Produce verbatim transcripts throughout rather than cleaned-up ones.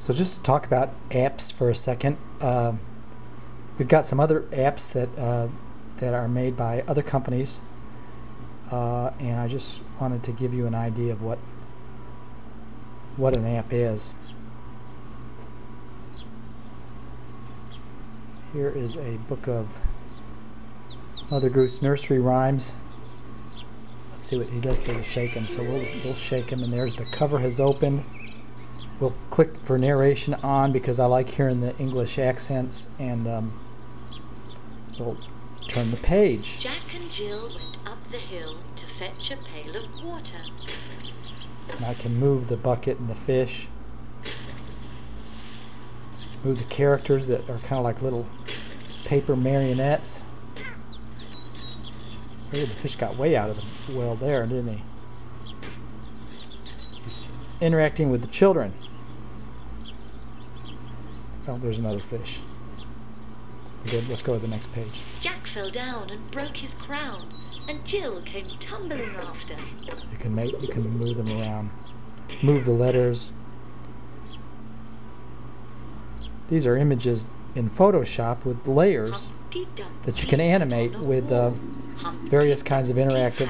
So just to talk about apps for a second, uh, we've got some other apps that uh, that are made by other companies, uh, and I just wanted to give you an idea of what what an app is. Here is a book of Mother Goose nursery rhymes. Let's see what he does say to shake him. So we'll we'll shake him, and there's the cover has opened. We'll click for narration on because I like hearing the English accents, and um, we'll turn the page. Jack and Jill went up the hill to fetch a pail of water. And I can move the bucket and the fish. Move the characters that are kind of like little paper marionettes. Ooh, the fish got way out of the well there, didn't he? He's interacting with the children. Oh, there's another fish. Good, let's go to the next page. Jack fell down and broke his crown, and Jill came tumbling after. You can make, you can move them around, move the letters. These are images in Photoshop with layers that you can animate with uh, various kinds of interactive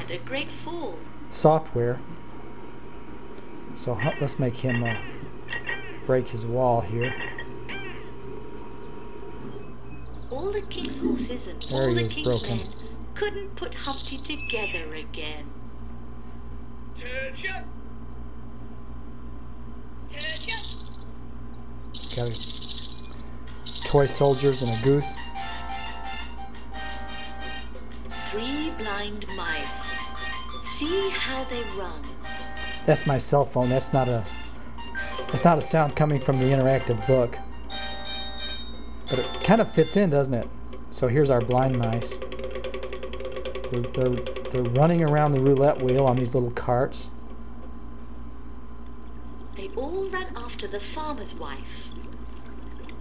software. So let's make him uh, break his wall here. All the king's horses and there all the king's men couldn't put Humpty together again. Turja! Turja! Got a toy soldiers and a goose. Three blind mice. See how they run. That's my cell phone. That's not a. That's not a sound coming from the interactive book. But it kind of fits in, doesn't it? So here's our blind mice. They're, they're, they're running around the roulette wheel on these little carts. They all ran after the farmer's wife,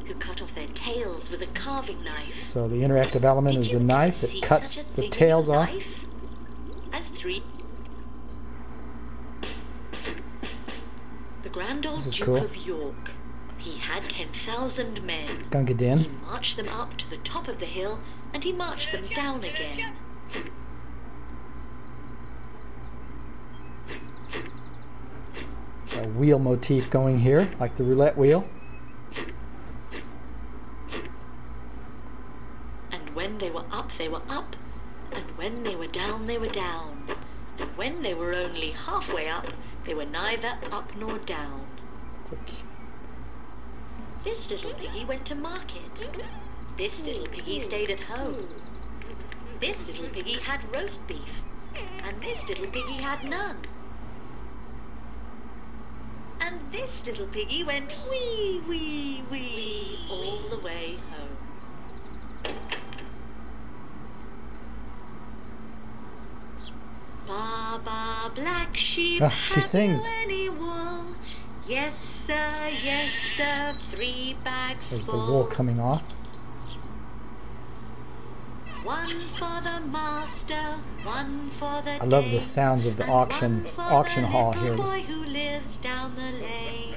who cut off their tails with a carving knife. So the interactive element Did is the knife that cuts the tails off. As three. The Grand Old Duke cool. of York. He had ten thousand men. Gunga Din. He marched them up to the top of the hill, and he marched them down again. A wheel motif going here, like the roulette wheel. And when they were up, they were up, and when they were down, they were down, and when they were only halfway up, they were neither up nor down. This little piggy went to market. This little piggy stayed at home. This little piggy had roast beef. And this little piggy had none. And this little piggy went wee, wee, wee all the way home. Ba, ba, black sheep. Oh, she sings. Yes, sir, yes, sir, three bags full. There's the wool coming off. One for the master, one for the I love the sounds of the auction auction hall here. Boy who lives down the lane.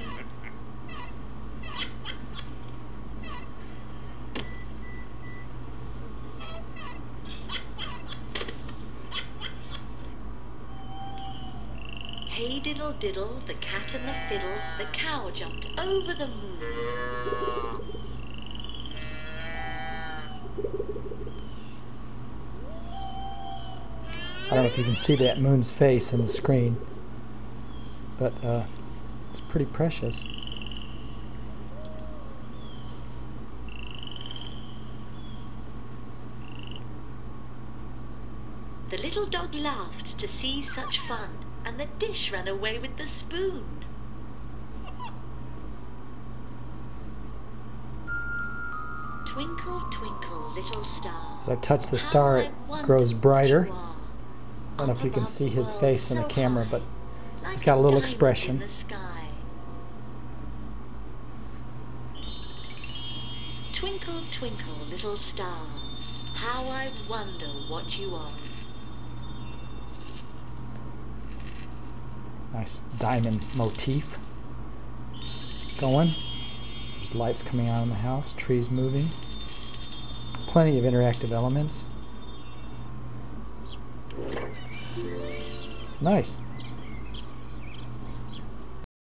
Hey diddle diddle, the cat and the fiddle, the cow jumped over the moon. I don't know if you can see that moon's face in the screen, but uh, it's pretty precious. The little dog laughed to see such fun, and the dish ran away with the spoon. Twinkle, twinkle, little star. As I touch the star, it grows brighter. I don't know if you can see his face in the camera, but he's got a little expression. Twinkle, twinkle, little star. How I wonder what you are. Nice diamond motif going. There's lights coming out of the house, trees moving, plenty of interactive elements. Nice.